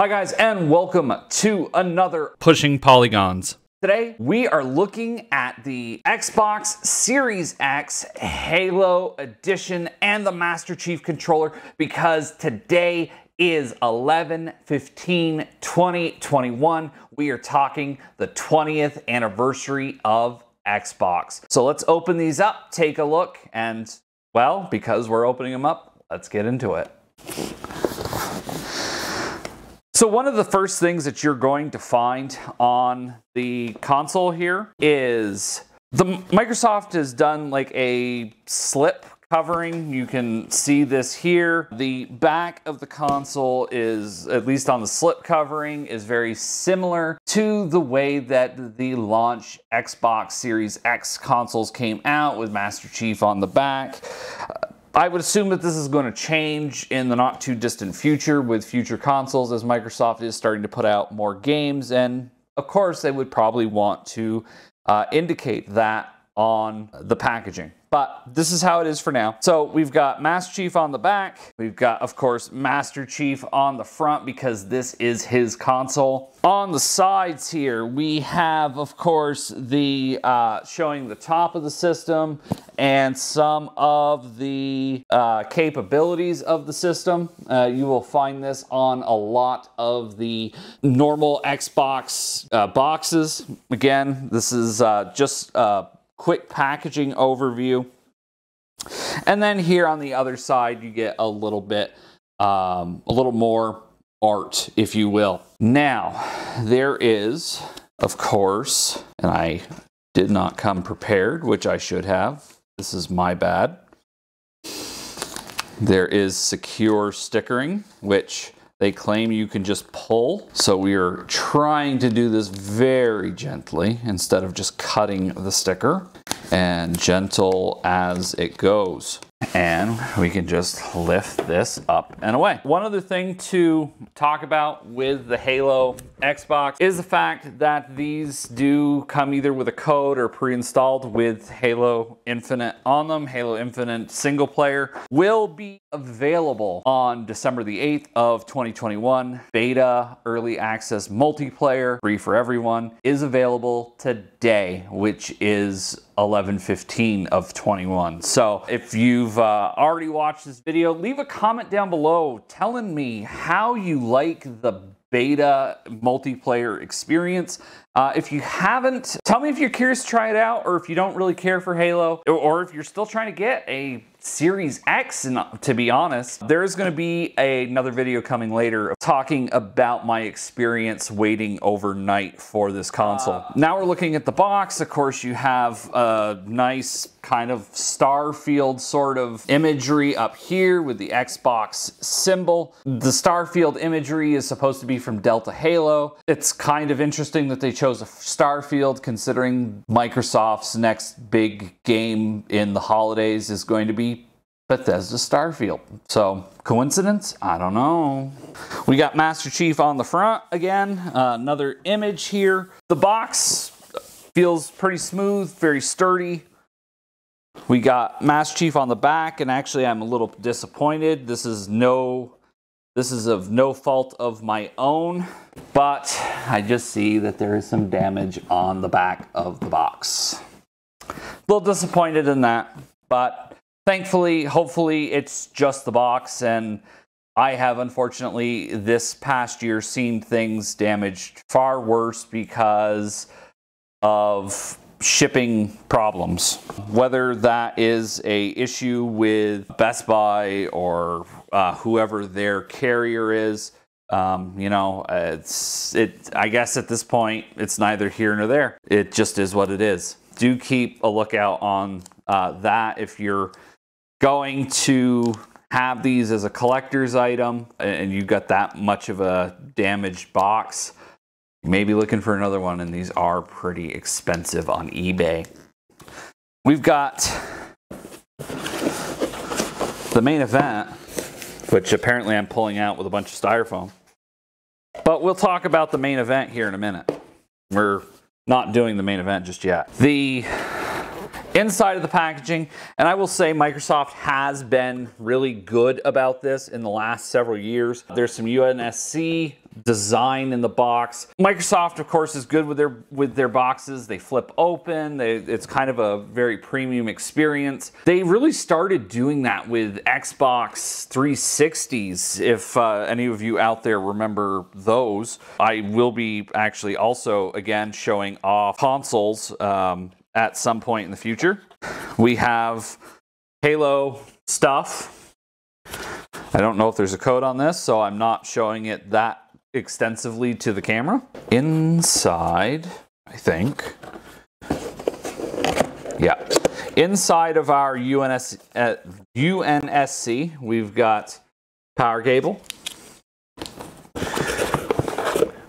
Hi guys, and welcome to another Pushing Polygons. Today, we are looking at the Xbox Series X Halo Edition and the Master Chief Controller because today is 11/15/2021. We are talking the 20th anniversary of Xbox. So let's open these up, take a look, and well, because we're opening them up, let's get into it. So one of the first things that you're going to find on the console here is Microsoft has done like a slip covering. You can see this here. The back of the console is, at least on the slip covering, is very similar to the way that the launch Xbox Series X consoles came out with Master Chief on the back. I would assume that this is going to change in the not too distant future with future consoles as Microsoft is starting to put out more games, and of course they would probably want to indicate that on the packaging. But this is how it is for now. So we've got Master Chief on the back. We've got, of course, Master Chief on the front because this is his console. On the sides here, we have, of course, the showing the top of the system and some of the capabilities of the system. You will find this on a lot of the normal Xbox boxes. Again, this is just quick packaging overview. And then here on the other side, you get a little more art, if you will. Now, there is, of course, and I did not come prepared, which I should have. This is my bad. There is secure stickering, which they claim you can just pull. So we are trying to do this very gently instead of just cutting the sticker, and gentle as it goes. And we can just lift this up and away. One other thing to talk about with the Halo Xbox is the fact that these do come either with a code or pre-installed with Halo Infinite on them. Halo Infinite single player will be available on December the 8th of 2021. Beta, early access multiplayer, free for everyone, is available today, which is 11/15/21. So if you've already watched this video, leave a comment down below telling me how you like the beta multiplayer experience. If you haven't, tell me if you're curious to try it out, or if you don't really care for Halo, or if you're still trying to get a Series X. And to be honest, there's going to be another video coming later talking about my experience waiting overnight for this console. Now we're looking at the box. Of course, you have a nice kind of Starfield sort of imagery up here with the Xbox symbol. The Starfield imagery is supposed to be from Delta Halo. It's kind of interesting that they chose a Starfield, considering Microsoft's next big game in the holidays is going to be Bethesda Starfield. So coincidence? I don't know. We got Master Chief on the front again. Another image here. The box feels pretty smooth, very sturdy. We got Master Chief on the back, and actually I'm a little disappointed. This is of no fault of my own, but I just see that there is some damage on the back of the box. A little disappointed in that, but thankfully, hopefully, it's just the box, and I have, unfortunately, this past year seen things damaged far worse because of shipping problems. Whether that is a issue with Best Buy or whoever their carrier is, you know, I guess at this point, it's neither here nor there. It just is what it is. Do keep a lookout on that if you're going to have these as a collector's item and you got that much of a damaged box. You may be looking for another one, and these are pretty expensive on eBay. We've got the main event, which apparently I'm pulling out with a bunch of styrofoam, but we'll talk about the main event here in a minute. We're not doing the main event just yet. The inside of the packaging, and I will say Microsoft has been really good about this in the last several years. There's some UNSC design in the box. Microsoft, of course, is good with their boxes. They flip open. It's kind of a very premium experience. They really started doing that with Xbox 360s, if any of you out there remember those. I will be actually also, again, showing off consoles at some point in the future. We have Halo stuff. I don't know if there's a code on this, so I'm not showing it that extensively to the camera. Inside, I think. Yeah. Inside of our UNSC, we've got power cable.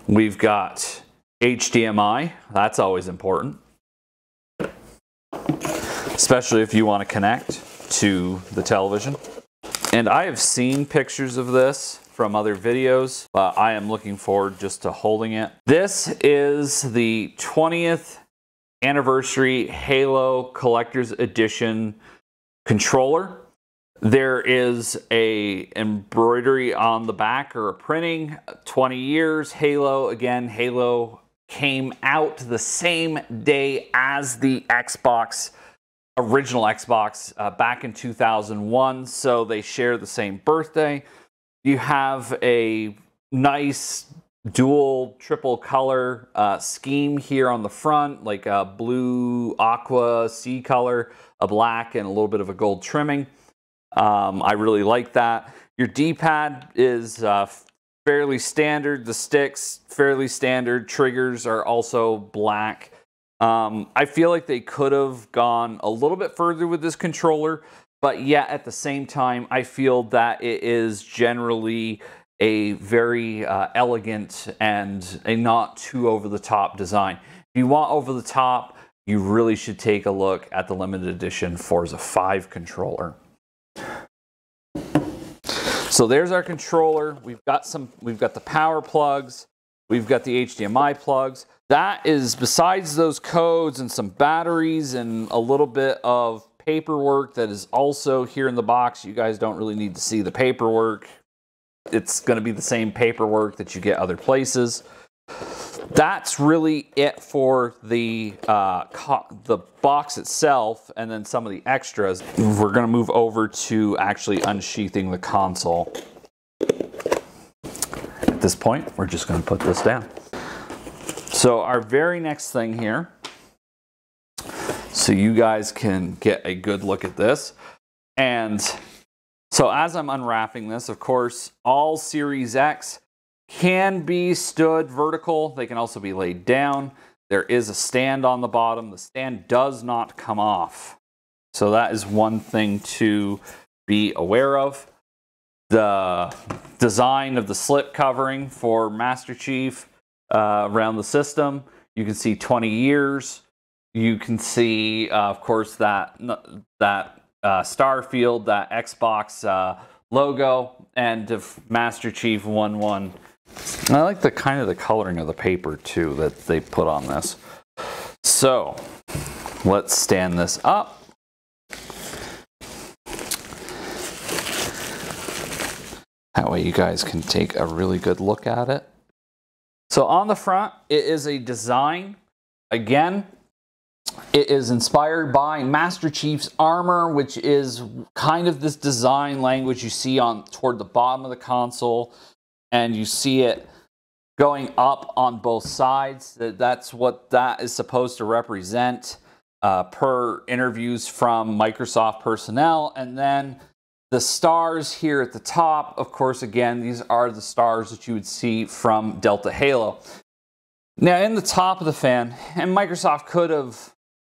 We've got HDMI. That's always important, especially if you want to connect to the television. And I have seen pictures of this from other videos. I am looking forward just to holding it. This is the 20th anniversary Halo Collector's Edition controller. There is a embroidery on the back, or a printing, 20 years, Halo. Again, Halo came out the same day as the Xbox, original Xbox, back in 2001. So they share the same birthday. You have a nice dual, triple color scheme here on the front, like a blue, aqua, sea color, a black, and a little bit of a gold trimming. I really like that. Your D-pad is fairly standard. The sticks, fairly standard. Triggers are also black. I feel like they could have gone a little bit further with this controller, but yet at the same time, I feel that it is generally a very elegant and a not too over-the-top design. If you want over-the-top, you really should take a look at the limited edition Forza 5 controller. So there's our controller. We've got the power plugs. We've got the HDMI plugs. That is, besides those codes and some batteries and a little bit of paperwork that is also here in the box. You guys don't really need to see the paperwork. It's going to be the same paperwork that you get other places. That's really it for the box itself, and then some of the extras. We're going to move over to actually unsheathing the console. At this point, we're just going to put this down. So our very next thing here, so you guys can get a good look at this. And so as I'm unwrapping this, of course, all Series X can be stood vertical. They can also be laid down. There is a stand on the bottom. The stand does not come off. So that is one thing to be aware of. The design of the slip covering for Master Chief around the system. You can see 20 years. You can see, of course, that Starfield, that Xbox logo, and of Master Chief 1-1. I like the kind of the coloring of the paper too that they put on this. So let's stand this up. That way you guys can take a really good look at it. So on the front, it is a design. Again, it is inspired by Master Chief's armor, which is kind of this design language you see on toward the bottom of the console, and you see it going up on both sides. That's what that is supposed to represent per interviews from Microsoft personnel. And then the stars here at the top, of course, again, these are the stars that you would see from Delta Halo. Now, in the top of the fan, and Microsoft could have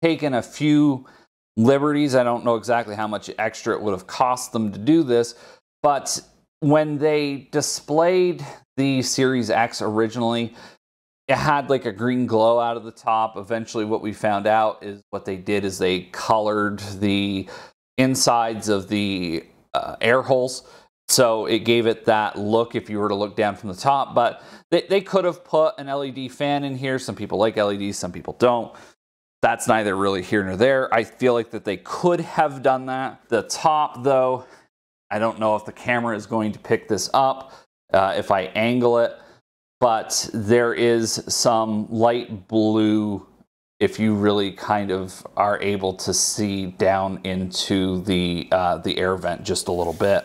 taken a few liberties. I don't know exactly how much extra it would have cost them to do this, but when they displayed the Series X originally, it had like a green glow out of the top. Eventually, what we found out is what they did is they colored the insides of the air holes. So it gave it that look if you were to look down from the top, but they could have put an LED fan in here. Some people like LEDs, some people don't. That's neither really here nor there. I feel like that they could have done that. The top though, I don't know if the camera is going to pick this up if I angle it, but there is some light blue if you really kind of are able to see down into the air vent just a little bit.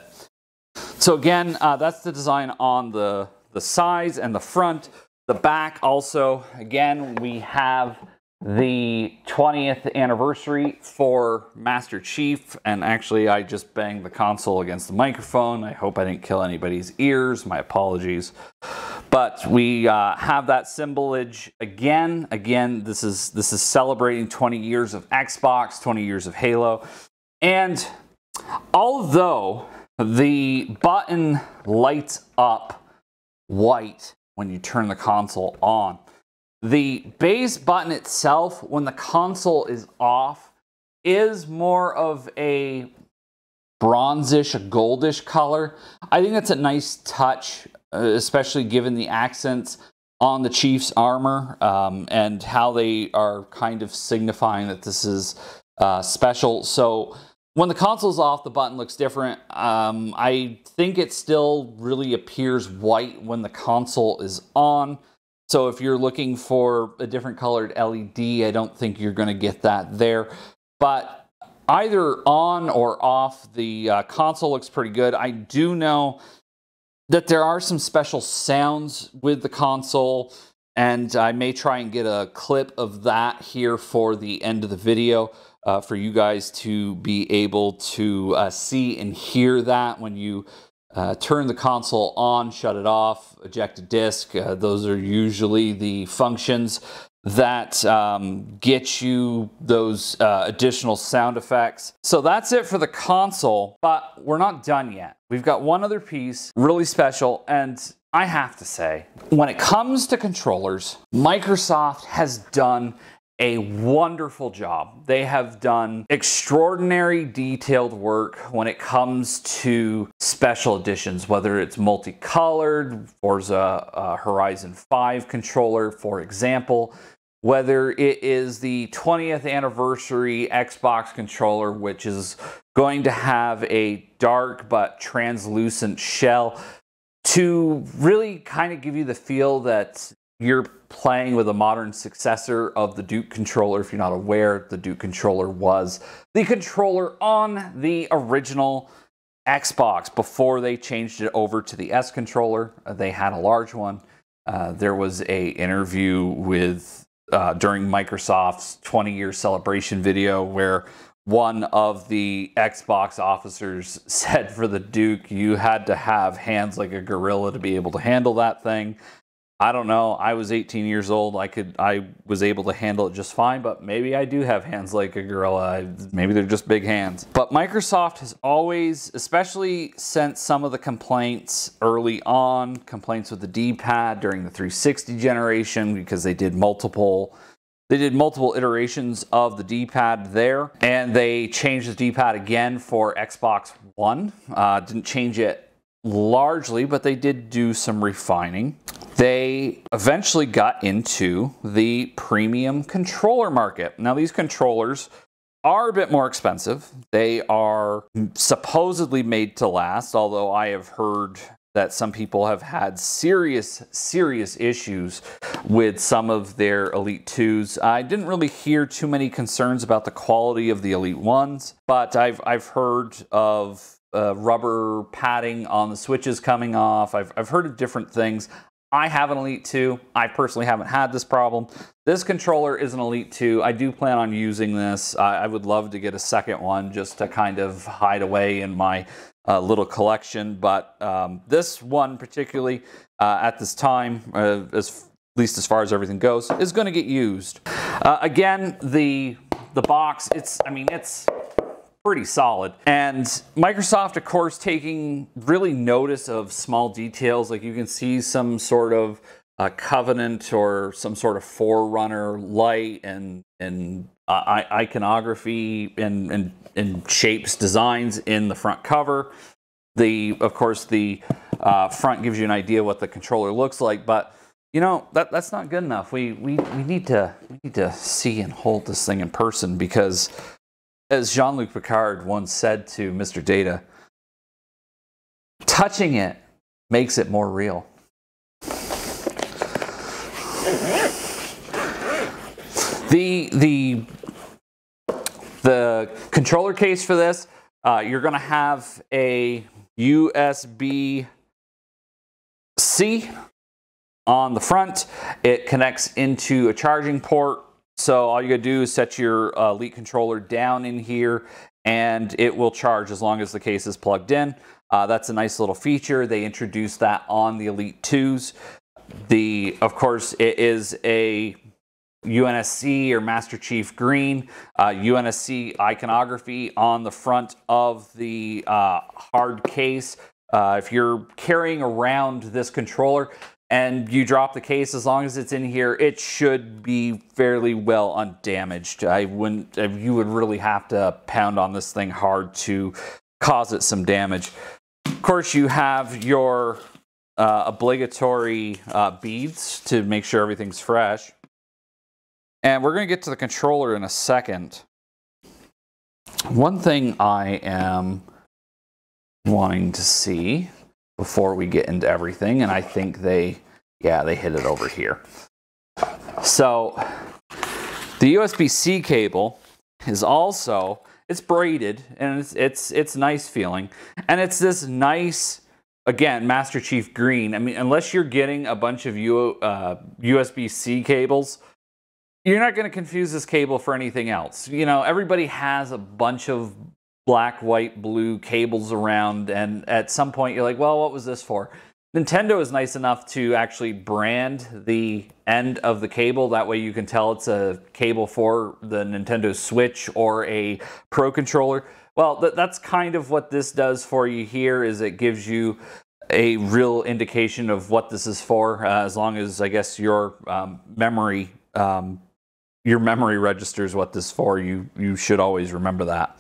So again, that's the design on the sides and the front. The back also, again, we have the 20th anniversary for Master Chief. And actually, I just banged the console against the microphone. I hope I didn't kill anybody's ears. My apologies. But we have that symbolage again. Again, this is celebrating 20 years of Xbox, 20 years of Halo. And although the button lights up white when you turn the console on, the base button itself, when the console is off, is more of a bronzish, a goldish color. I think that's a nice touch, especially given the accents on the Chief's armor and how they are kind of signifying that this is special. So when the console's off, the button looks different. I think it still really appears white when the console is on. So if you're looking for a different colored LED, I don't think you're going to get that there. But either on or off, the console looks pretty good. I do know that there are some special sounds with the console, and I may try and get a clip of that here for the end of the video for you guys to be able to see and hear that when you turn the console on, shut it off, eject a disc. Those are usually the functions that get you those additional sound effects. So that's it for the console, but we're not done yet. We've got one other piece, really special, and I have to say, when it comes to controllers, Microsoft has done a wonderful job. They have done extraordinary detailed work when it comes to special editions, whether it's multicolored, Forza Horizon 5 controller, for example, whether it is the 20th anniversary Xbox controller, which is going to have a dark but translucent shell to really kind of give you the feel that you're playing with a modern successor of the Duke controller. If you're not aware, the Duke controller was the controller on the original Xbox before they changed it over to the S controller. They had a large one. There was an interview with during Microsoft's 20-year celebration video where one of the Xbox officers said for the Duke, you had to have hands like a gorilla to be able to handle that thing. I don't know. I was 18 years old. I was able to handle it just fine, but maybe I do have hands like a gorilla. Maybe they're just big hands. But Microsoft has always, especially since some of the complaints early on, complaints with the D-pad during the 360 generation, because they did multiple iterations of the D-pad there, and they changed the D-pad again for Xbox One. Didn't change it largely, but they did do some refining. They eventually got into the premium controller market. Now, these controllers are a bit more expensive. They are supposedly made to last, although I have heard that some people have had serious, serious issues with some of their Elite 2s. I didn't really hear too many concerns about the quality of the Elite 1s, but I've heard of rubber padding on the switches coming off. I've heard of different things. I have an Elite 2. I personally haven't had this problem. This controller is an Elite 2. I do plan on using this. I would love to get a second one just to kind of hide away in my little collection. But this one particularly at this time, at least as far as everything goes, is going to get used. Again, the box, it's pretty solid. And Microsoft, of course, taking really notice of small details. Like you can see some sort of Covenant or some sort of Forerunner light and iconography and shapes, designs in the front cover. Of course, the front gives you an idea what the controller looks like, but you know, that's not good enough. We need to see and hold this thing in person, because as Jean-Luc Picard once said to Mr. Data, touching it makes it more real. The controller case for this, you're going to have a USB-C on the front. It connects into a charging port. So all you got to do is set your Elite controller down in here and it will charge as long as the case is plugged in. That's a nice little feature. They introduced that on the Elite 2s. Of course, it is a UNSC or Master Chief green, UNSC iconography on the front of the hard case. If you're carrying around this controller and you drop the case, as long as it's in here, it should be fairly well undamaged. You would really have to pound on this thing hard to cause it some damage. Of course, you have your obligatory beads to make sure everything's fresh. And we're going to get to the controller in a second. One thing I am wanting to see before we get into everything, and I think they hit it over here. So the USB-C cable is also, it's braided and it's nice feeling. And it's this nice, again, Master Chief green. I mean, unless you're getting a bunch of USB-C cables, you're not going to confuse this cable for anything else. You know, everybody has a bunch of black, white, blue cables around, and at some point you're like, well, what was this for? Nintendo is nice enough to actually brand the end of the cable. That way you can tell it's a cable for the Nintendo Switch or a Pro controller. Well, that's kind of what this does for you here, is it gives you a real indication of what this is for, as long as, I guess, your memory registers what this is for. You should always remember that.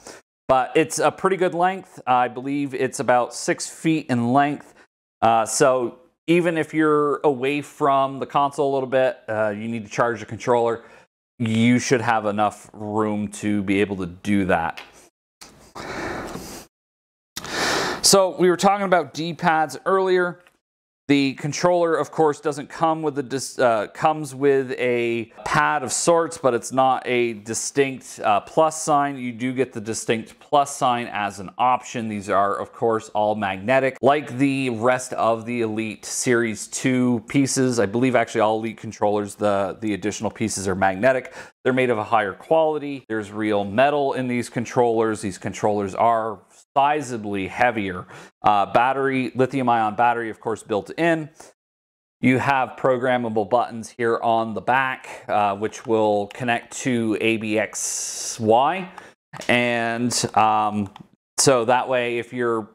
But it's a pretty good length. I believe it's about 6 feet in length. So even if you're away from the console a little bit, you need to charge the controller, you should have enough room to be able to do that. So we were talking about D-pads earlier. The controller, of course, doesn't come with a comes with a pad of sorts, but it's not a distinct plus sign. You do get the distinct plus sign as an option. These are, of course, all magnetic, like the rest of the Elite Series 2 pieces. I believe actually all Elite controllers, the additional pieces are magnetic. They're made of a higher quality. There's real metal in these controllers. These controllers are sizably heavier. Lithium-ion battery, of course, built in. You have programmable buttons here on the back, which will connect to ABXY. And so that way, if you're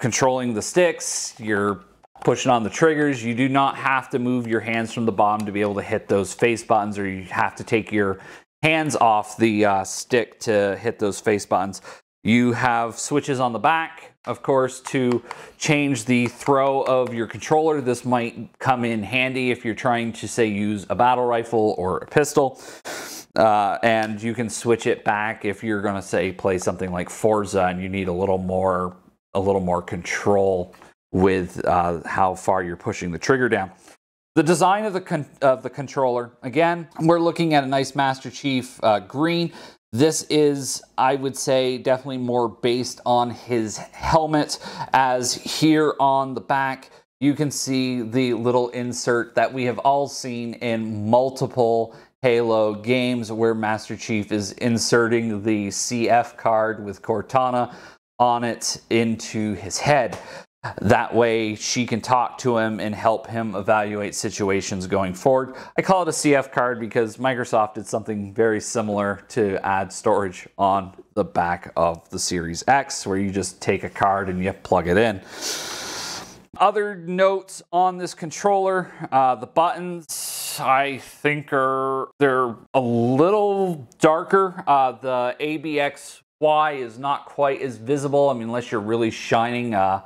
controlling the sticks, you're pushing on the triggers, you do not have to move your hands from the bottom to be able to hit those face buttons, or you have to take your hands off the stick to hit those face buttons. You have switches on the back, of course, to change the throw of your controller. This might come in handy if you're trying to, say, use a battle rifle or a pistol. And you can switch it back if you're going to, say, play something like Forza and you need a little more control with how far you're pushing the trigger down. The design of the controller, again, we're looking at a nice Master Chief green. This is, I would say, definitely more based on his helmet, as here on the back, you can see the little insert that we have all seen in multiple Halo games where Master Chief is inserting the CF card with Cortana on it into his head. That way she can talk to him and help him evaluate situations going forward. I call it a CF card because Microsoft did something very similar to add storage on the back of the Series X, where you just take a card and you plug it in. Other notes on this controller, the buttons, I think they're a little darker. The ABXY is not quite as visible. I mean, unless you're really shining a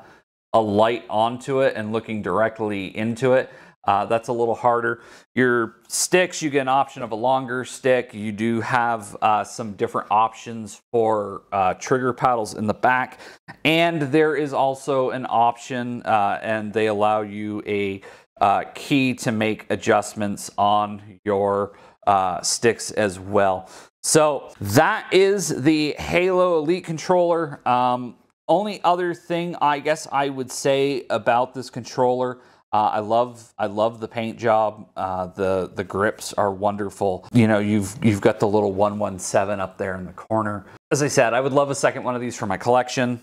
light onto it and looking directly into it. That's a little harder. Your sticks, you get an option of a longer stick. You do have some different options for trigger paddles in the back. And there is also an option, and they allow you a key to make adjustments on your sticks as well. So that is the Halo Elite controller. Only other thing I guess I would say about this controller, I love the paint job. The grips are wonderful. You know, you've got the little 117 up there in the corner. As I said, I would love a second one of these for my collection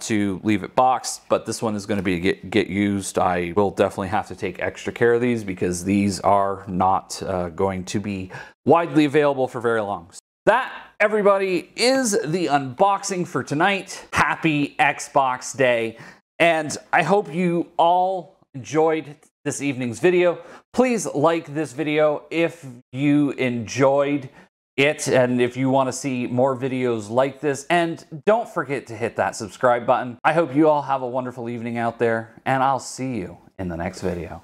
to leave it boxed, but this one is going to be get used. I will definitely have to take extra care of these because these are not going to be widely available for very long. So that, everybody, is the unboxing for tonight. Happy Xbox Day, and I hope you all enjoyed this evening's video. Please like this video if you enjoyed it and if you want to see more videos like this, and don't forget to hit that subscribe button. I hope you all have a wonderful evening out there, and I'll see you in the next video.